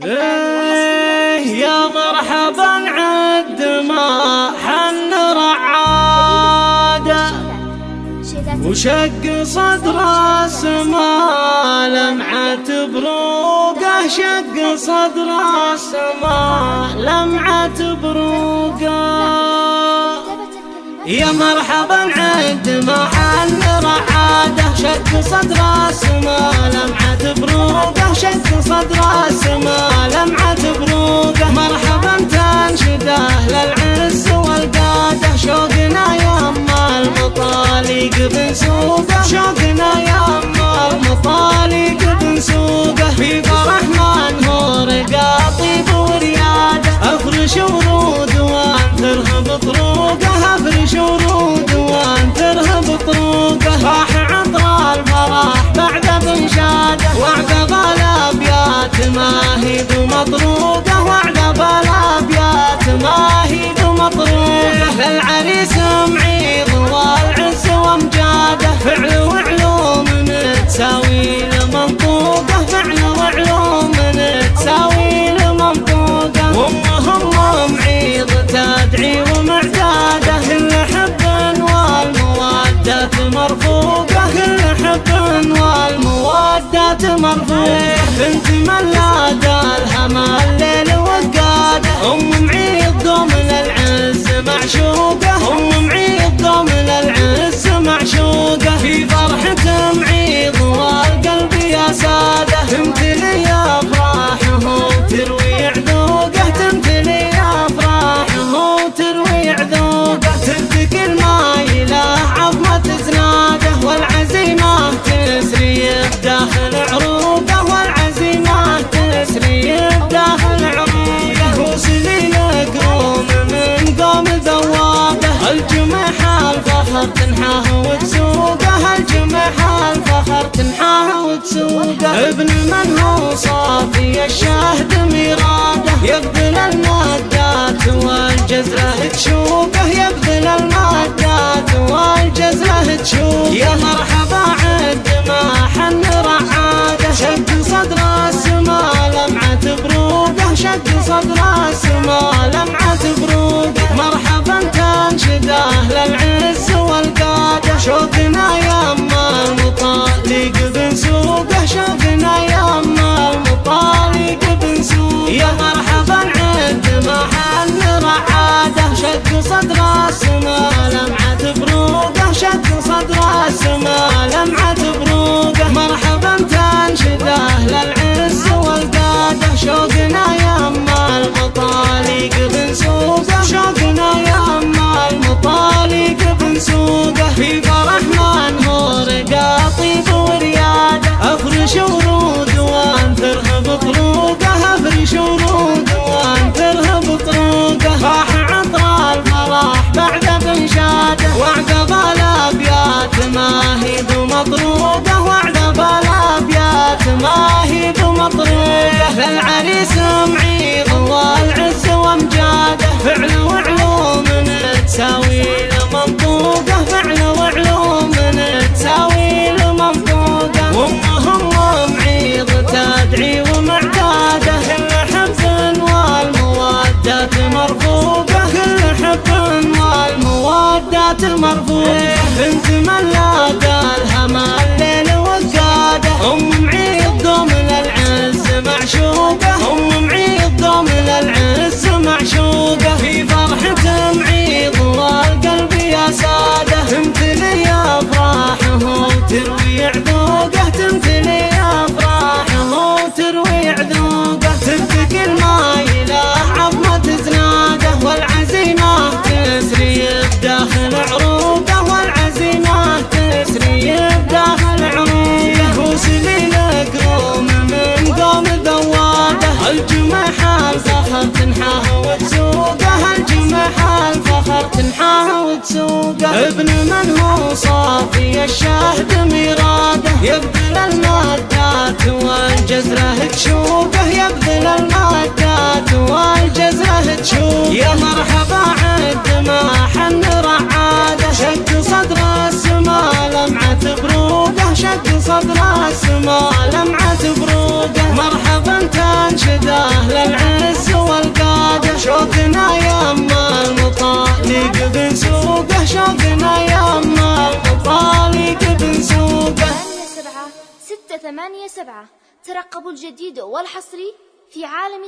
يا مرحبا عد ما حن رعاده وشق صدر راس ما لمعت بروقه شق صدر راس ما لمعت بروقه يا مرحبا عد ما حن رعاده شق صدر راس ما لمعت بروقه شق صدر راس ما لمعت بروقه مرحبا تنشده للعز والقاده شوقنا يما المطالق بنسوقه شوقنا يما المطالق بنسوقه في فرح منهور قاطيب ورياده افرش ورود وان ترهب طروقه افرش ورود وان ترهب طروقه راح عطر الفرح بعد بنشاده وعقب الابيات ماهي ومطروقه وعقب الابيات ماهي ومطروقه للعريس معيض والعز وامجاده فعل وعلوم متساوي لمنطوقه فعل وعلوم متساوي لمنطوقه وامهم معيض تدعي ومعداده كل حب والموده مرفوقه كل حب والموده مرفوقه بنت من لا دالها ما الليل وقاده معيض ضمن العز معشوقه معيض ضمن العز معشوقه في فرحة معيض والقلب يا ساده تمتلي افراحه وتروي عذوقه تمتلي افراحه وتروي عذوقه تبتكي المايله عظمه زناده والعزيمه تسري بداخل عروقه والعزيمه تسري بداخل عروقه وصلي لقوم من قوم ذواقه الجمح الفخر تنحاه وتسوقه الجمح الفخر تنحاه وتسوقه ابن من هو صافي الشهد ميراده يبذل المادات والجزله تشوقه يبذل المادات والجزله تشوقه يا مرحبا عد ما حن رعاده شق صدر راس ما لمعت بروقه شق صدر راس ما لمعت بروقه مرحبا تنشده للعز والقاده شوقنا يما المطالق بنسوقه شوقنا يما المطالق بنسوقه يا مرحبا عد ما حن رعاده شق صدر راس ما لمعت بروقه شق صدر راس ما لمعت بروقه مرحبا تنشده للعز والقاده شوقنا يما المطالق بنسوقه شوقنا يما المطالق بنسوقه في فرح منهور قاطيب ورياده افرش ورود وان ترهب طروقه افرش ورود وان ترهب طروقه راح عطر الفرح بعد بنشاده وعقب الابيات ماهي ومطروقه وعقب الابيات ماهي ومطروقه للعريس معيض والعز وامجاده فعل وعلوم تساوي لمنطوقه فعل وعلوم تساوي لمنطوقه وامهم معيض تدعي ومعداده كل حب والموده مرفوقه كل حب والموده مرفوقه بنت من لا دالها ما الليل وقاده معيض ضمن العز معشوقه معيض ضمن العز معشوقه في فرحة معيض والقلب يا ساده تمتلي افراحه وتروي عذوقه تمتلي افراحه وتروي عذوقه تبتكي المايله عظمه زناده والعزيمه تسري بداخل عروقه والعزيمه تسري بداخل عروقه وصلي لقوم من قوم ذواده الجمح الفخر تنحاه وتسوقه الجمح الفخر تنحاه وتسوقه ابن من هو صافي الشهد ميراده يبذل المادات والجزله تشوقه يبذل المادات والجزله تشوقه يا مرحبا عد ما حن رعاده شق صدر راس ما لمعت بروقه شق صدر راس ما لمعت بروقه مرحبا تنشده له شوقنا يما وطالك بنسوقه. 8/7 ترقبوا الجديد والحصري في عالم